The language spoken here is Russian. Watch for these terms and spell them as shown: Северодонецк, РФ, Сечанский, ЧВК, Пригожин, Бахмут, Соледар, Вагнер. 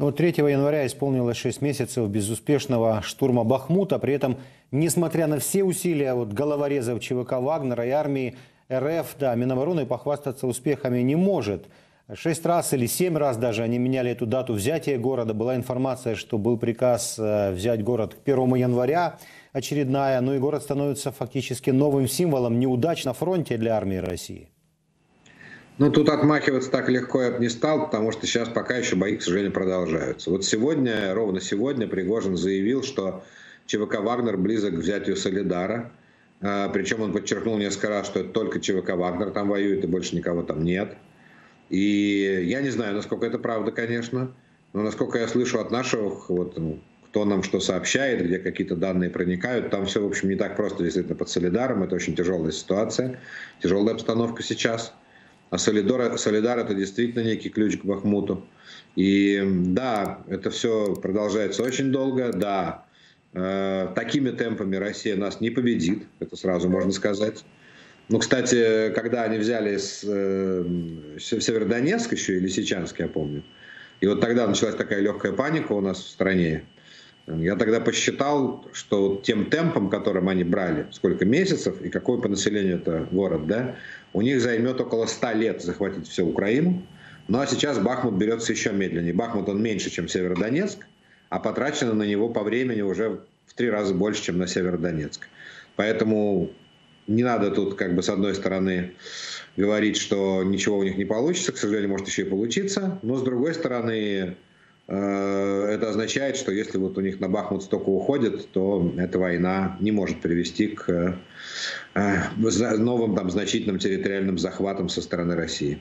Но 3 января исполнилось 6 месяцев безуспешного штурма Бахмута. При этом, несмотря на все усилия головорезов ЧВК Вагнера и армии РФ, Минобороны похвастаться успехами не может. 6 раз или 7 раз даже они меняли эту дату взятия города. Была информация, что был приказ взять город к 1 января очередная. Ну и город становится фактически новым символом неудач на фронте для армии России. Ну, тут отмахиваться так легко я бы не стал, потому что сейчас пока еще бои, к сожалению, продолжаются. Вот сегодня, ровно сегодня, Пригожин заявил, что ЧВК «Вагнер» близок к взятию Соледара. Причем он подчеркнул несколько раз, что это только ЧВК «Вагнер» там воюет и больше никого там нет. И я не знаю, насколько это правда, конечно, но насколько я слышу от наших, кто нам что сообщает, где какие-то данные проникают, там все, в общем, не так просто действительно под Соледаром. Это очень тяжелая ситуация, тяжелая обстановка сейчас. А Соледар — это действительно некий ключ к Бахмуту. И да, это все продолжается очень долго. Да, такими темпами Россия нас не победит, это сразу можно сказать. Ну, кстати, когда они взяли Северодонецк еще или Сечанский, я помню. И вот тогда началась такая легкая паника у нас в стране. Я тогда посчитал, что тем темпом, которым они брали, сколько месяцев и какой по населению это город, да, у них займет около 100 лет захватить всю Украину. Ну а сейчас Бахмут берется еще медленнее. Бахмут он меньше, чем Северодонецк, а потрачено на него по времени уже в 3 раза больше, чем на Северодонецк. Поэтому не надо тут с одной стороны говорить, что ничего у них не получится, к сожалению, может еще и получиться, но с другой стороны... Это означает, что если у них на Бахмут столько уходит, то эта война не может привести к новым значительным территориальным захватам со стороны России.